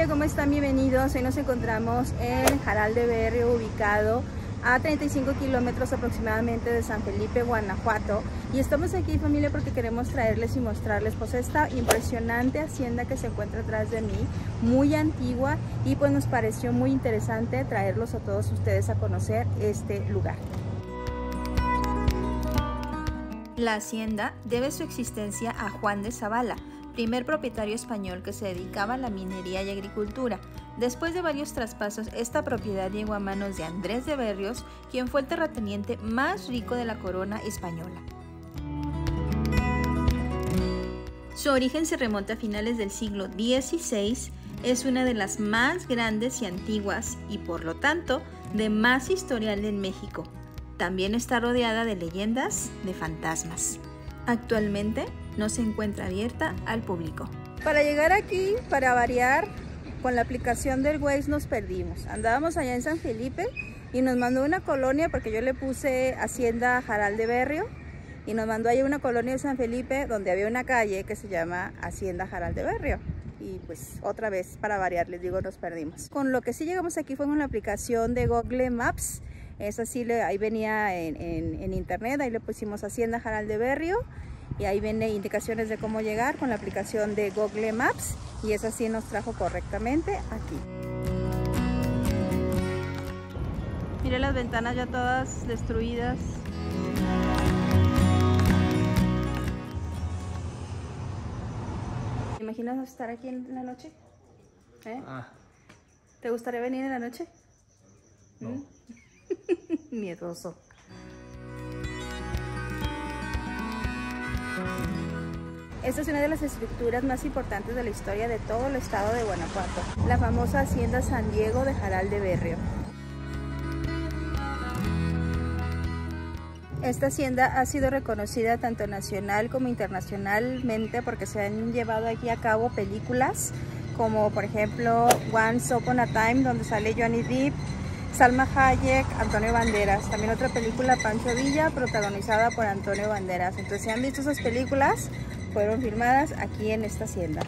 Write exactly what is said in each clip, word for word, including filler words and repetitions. familia, ¿cómo están? Bienvenidos. Hoy nos encontramos en Jaral de Berrio, ubicado a treinta y cinco kilómetros aproximadamente de San Felipe, Guanajuato. Y estamos aquí, familia, porque queremos traerles y mostrarles pues esta impresionante hacienda que se encuentra atrás de mí, muy antigua, y pues nos pareció muy interesante traerlos a todos ustedes a conocer este lugar. La hacienda debe su existencia a Juan de Zavala, primer propietario español que se dedicaba a la minería y agricultura. Después de varios traspasos, esta propiedad llegó a manos de Andrés de Berrios, quien fue el terrateniente más rico de la corona española. Su origen se remonta a finales del siglo dieciséis, es una de las más grandes y antiguas y por lo tanto de más historial en México. También está rodeada de leyendas de fantasmas. Actualmente no se encuentra abierta al público. Para llegar aquí, para variar, con la aplicación del Waze nos perdimos. Andábamos allá en San Felipe y nos mandó una colonia, porque yo le puse Hacienda Jaral de Berrio, y nos mandó allá una colonia de San Felipe donde había una calle que se llama Hacienda Jaral de Berrio. Y pues otra vez, para variar, les digo, nos perdimos. Con lo que sí llegamos aquí fue con la aplicación de Google Maps. Esa sí, le, ahí venía en, en, en internet, ahí le pusimos Hacienda Jaral de Berrio. Y ahí viene indicaciones de cómo llegar con la aplicación de Google Maps, y esa sí nos trajo correctamente aquí. Miren las ventanas ya todas destruidas. ¿Te imaginas estar aquí en la noche? ¿Eh? Ah. ¿Te gustaría venir en la noche? No. ¿Mm? Miedoso. Esta es una de las estructuras más importantes de la historia de todo el estado de Guanajuato, la famosa Hacienda San Diego de Jaral de Berrio. Esta hacienda ha sido reconocida tanto nacional como internacionalmente, porque se han llevado aquí a cabo películas como por ejemplo Once Upon a Time, donde sale Johnny Depp, Salma Hayek, Antonio Banderas. También otra película, Pancho Villa, protagonizada por Antonio Banderas. Entonces, si han visto esas películas, fueron filmadas aquí en esta hacienda.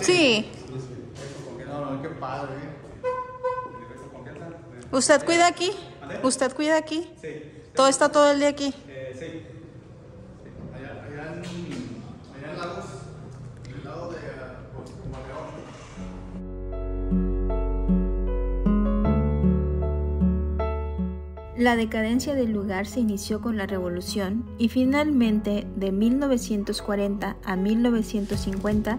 Sí. Qué padre. ¿Usted cuida aquí? ¿Usted cuida aquí? Sí. ¿Todo está todo el día aquí? Eh, sí. sí. Allá, allá, en, allá en Lagos, en el lado de Guanajuato. La decadencia del lugar se inició con la Revolución y finalmente, de mil novecientos cuarenta a mil novecientos cincuenta,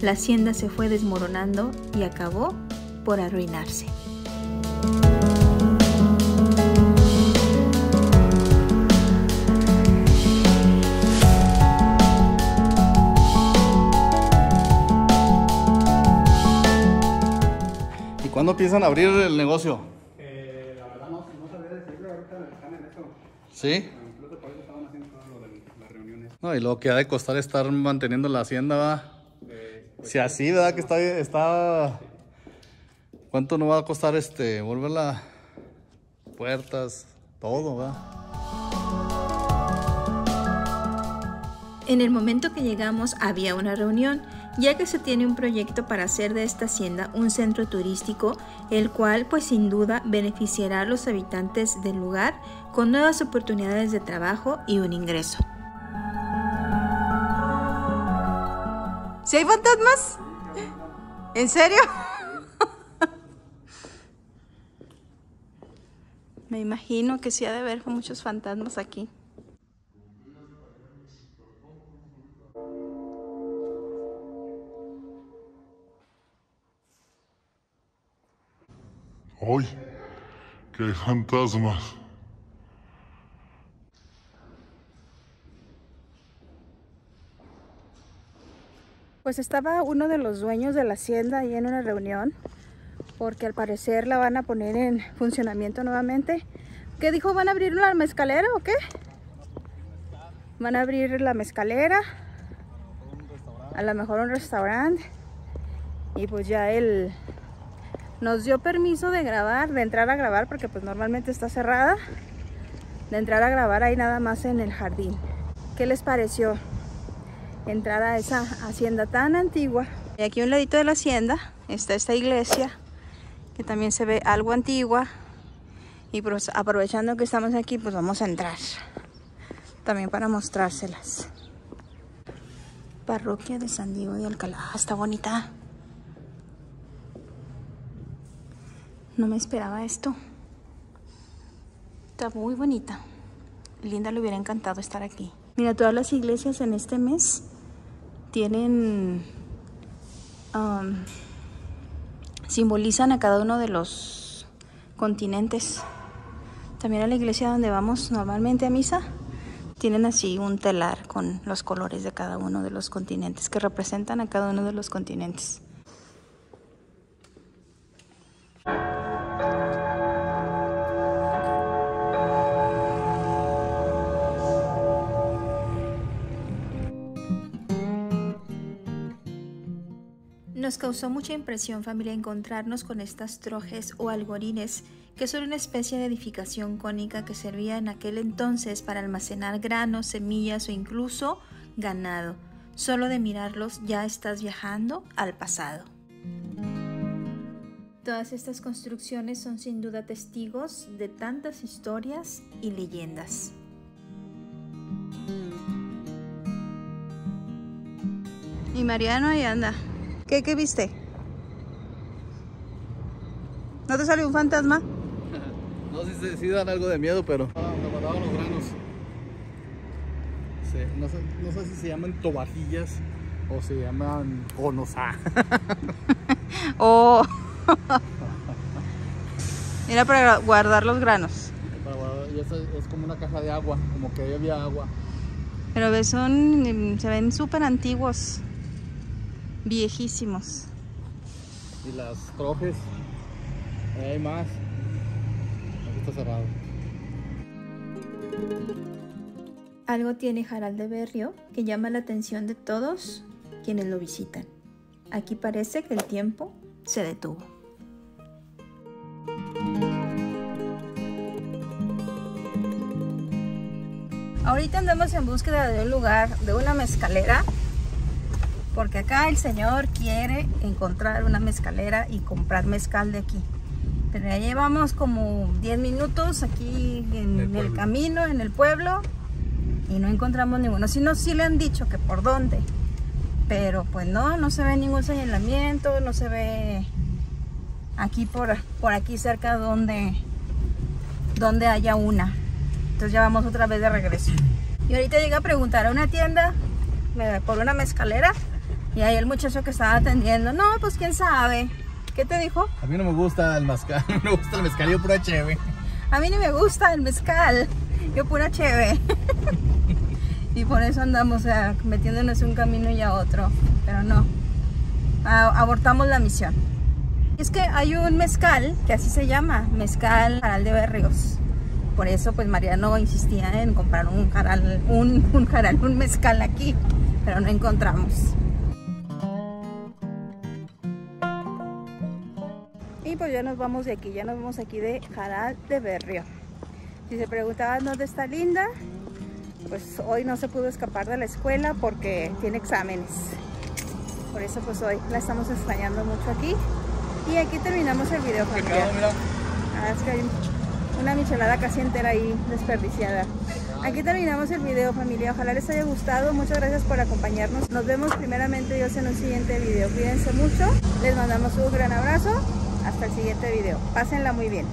la hacienda se fue desmoronando y acabó por arruinarse. ¿Cuándo piensan abrir el negocio? Eh, la verdad no, no sabía decirlo, ahorita están en eso. ¿Sí? Incluso por eso estaban haciendo lo de las reuniones. No, y lo que ha de costar estar manteniendo la hacienda, ¿va? Eh, pues, si así, ¿verdad? Que está... está... Sí. ¿Cuánto nos va a costar este, volverla? Puertas, todo, ¿verdad? En el momento que llegamos había una reunión, ya que se tiene un proyecto para hacer de esta hacienda un centro turístico, el cual pues sin duda beneficiará a los habitantes del lugar con nuevas oportunidades de trabajo y un ingreso. ¿Sí hay fantasmas? ¿En serio? Me imagino que sí ha de haber muchos fantasmas aquí. ¡Ay! ¡Qué fantasmas! Pues estaba uno de los dueños de la hacienda ahí en una reunión, porque al parecer la van a poner en funcionamiento nuevamente. ¿Qué dijo? ¿Van a abrir la mezcalera o qué? Van a abrir la mezcalera, a lo mejor un restaurante. y pues ya él nos dio permiso de grabar, de entrar a grabar, porque pues normalmente está cerrada, de entrar a grabar ahí nada más en el jardín. ¿Qué les pareció entrar a esa hacienda tan antigua? Y aquí a un ladito de la hacienda está esta iglesia, que también se ve algo antigua, y pues aprovechando que estamos aquí, pues vamos a entrar también para mostrárselas. Parroquia de San Diego de Alcalá, está bonita. No me esperaba esto. Está muy bonita. Linda, le hubiera encantado estar aquí. Mira, todas las iglesias en este mes tienen... Um, simbolizan a cada uno de los continentes. También a la iglesia donde vamos normalmente a misa, tienen así un telar con los colores de cada uno de los continentes, que representan a cada uno de los continentes. Nos causó mucha impresión, familia, encontrarnos con estas trojes o algorines, que son una especie de edificación cónica que servía en aquel entonces para almacenar granos, semillas o incluso ganado. Solo de mirarlos ya estás viajando al pasado. Todas estas construcciones son sin duda testigos de tantas historias y leyendas. Y Mariano ahí anda. ¿Qué, ¿Qué viste? ¿No te salió un fantasma? No, sí, sí, sí dan algo de miedo, pero... Ah, me guardaban los granos. Sí, no, sé, no sé si se llaman tobajillas o se llaman conosá. Oh. Mira, para guardar los granos. Para guardar, y eso es como una caja de agua, como que ahí había agua. Pero ves, son, se ven súper antiguos. Viejísimos. Y las trojes, hay más. Aquí está cerrado. Algo tiene Jaral de Berrio que llama la atención de todos quienes lo visitan. Aquí parece que el tiempo se detuvo. Ahorita andamos en búsqueda de un lugar, de una mezcalera, porque acá el señor quiere encontrar una mezcalera y comprar mezcal de aquí. Pero ya llevamos como diez minutos aquí en el, el camino, en el pueblo, y no encontramos ninguno. Si no, sí le han dicho que por dónde, pero pues no, no se ve ningún señalamiento, no se ve aquí por, por aquí cerca donde, donde haya una. Entonces ya vamos otra vez de regreso. Y ahorita llega a preguntar a una tienda por una mezcalera. Y ahí el muchacho que estaba atendiendo, no, pues quién sabe. ¿Qué te dijo? A mí no me gusta el mezcal, no me gusta el mezcal, yo pura cheve. A mí ni me gusta el mezcal, yo pura cheve. Y por eso andamos, o sea, metiéndonos un camino y a otro, pero no. A abortamos la misión. Es que hay un mezcal, que así se llama, mezcal Jaral de Berrios. Por eso pues Mariano insistía en comprar un jaral, un, un jaral, un mezcal aquí, pero no encontramos. Y pues ya nos vamos de aquí, ya nos vamos aquí de Jaral de Berrio. Si se preguntaban dónde está Linda, pues hoy no se pudo escapar de la escuela porque tiene exámenes. Por eso pues hoy la estamos extrañando mucho aquí. Y aquí terminamos el video, familia. Ah, es que hay una michelada casi entera ahí desperdiciada. Aquí terminamos el video, familia. Ojalá les haya gustado. Muchas gracias por acompañarnos. Nos vemos primeramente Dios en un siguiente video. Cuídense mucho. Les mandamos un gran abrazo. Hasta el siguiente video. Pásenla muy bien.